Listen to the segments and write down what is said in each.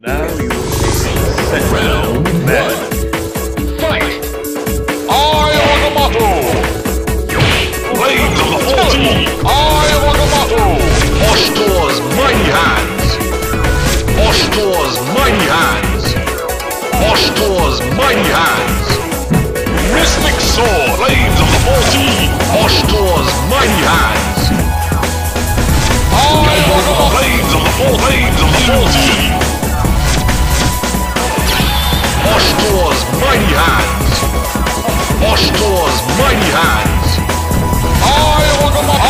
Now you set round one. Fight! I am Agamotto! Blades of the 14! I am Agamotto! Oshtor's Mighty Hands! Oshtor's Mighty Hands! Oshtor's Mighty Hands! Mystic Sword! Blades of the 14! Oshtor's Mighty Hands! I am Agamotto! Blades of the 14! Oshtor's Mighty Hands! Oshtor's Mighty Hands! I am Agamotto!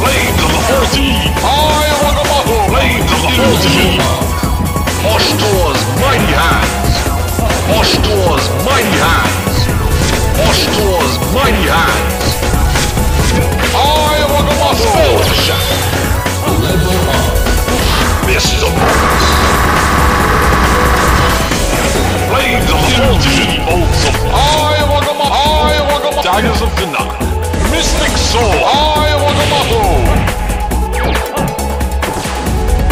Blades of the 14! I am Agamotto! Blades of the 14! Oshtor's Mighty Hands! Oshtor's Mighty Hands! Oshtor's Mighty Hands! I am Agamotto! Spell of the Shadow! Level up! Blades of the 14! Bolts of I am Agamotto! Daggers of Denial! Mystic Sword! I am Agamotto!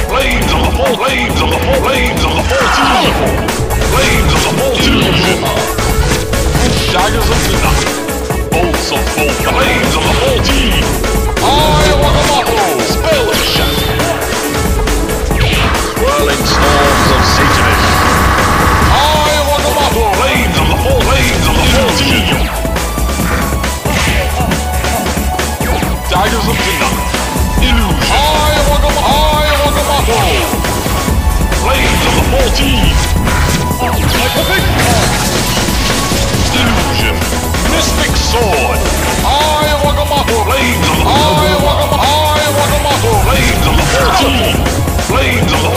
Blades of the 14! Daggers of Denial! Bolts of Blades of the 14! I am Agamotto! Spell of the Shadow! Whirling storms of Satanish! Daggers of Denial. Illusion. I am Agamotto. Blades of the 14. Illusion. Mystic Sword. I am Agamotto. Blades of the 14. Blades of the 14. Blades of the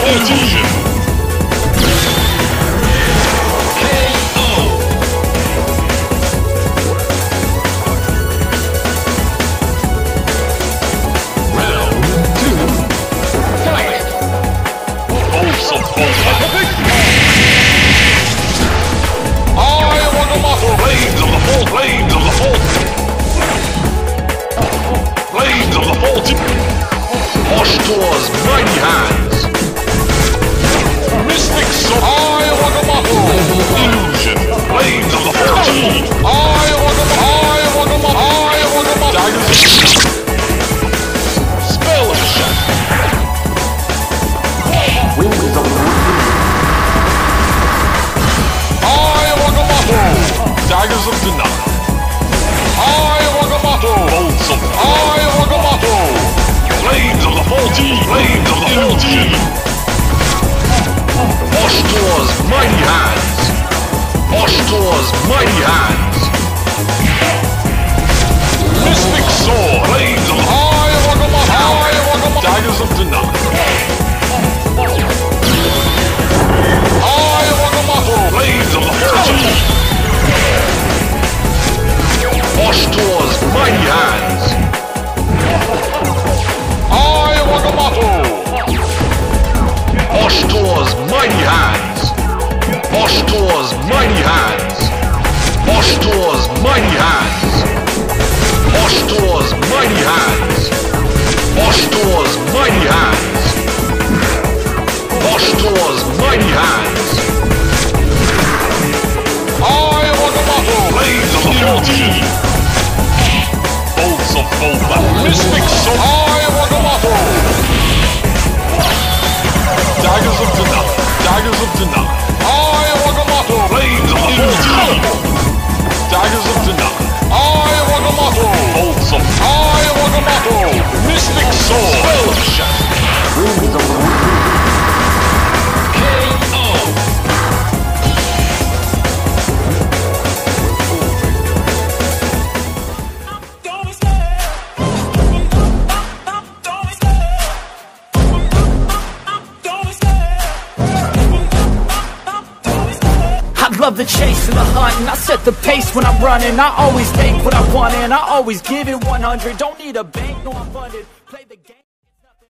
14. Oshtor's Mighty Hands! Mystic Sword! I am Agamotto! Illusion! Blades of the 14! I am Agamotto! Daggers of Denial! Spell of the Shadow! Wings of the I am Agamotto! Daggers of Denial! I am Agamotto! Bolts of I am Agamotto! Blades of the 14! Blades of the 14! Oshtor's Mighty Hands! Oshtor's Mighty Hands! Mystic Sword! Blades of the I am Agamotto! Daggers of Denial! I am Agamotto! Blades of the 14! Oshtor's Mighty Hands! Oshtor's Mighty Hands! Oshtor's Mighty Hands! Oshtor's Mighty Hands! Oshtor's Mighty Hands! Oshtor's Mighty Hands! Oshtor's Mighty Hands! I am Agamotto! Blades of the 14! Bolts of Mystic Sword! I am Agamotto! Daggers of Denial. I am Agamotto. Blades of the 14. Daggers of Denial. I am Agamotto. Bolts of I am Agamotto. Mystic Sword. Spell of the Shadow. Wings of the Wind. KO. Love the chase and the hunt, and I set the pace when I'm running. I always take what I want, and I always give it 100. Don't need a bank, no, I'm funded.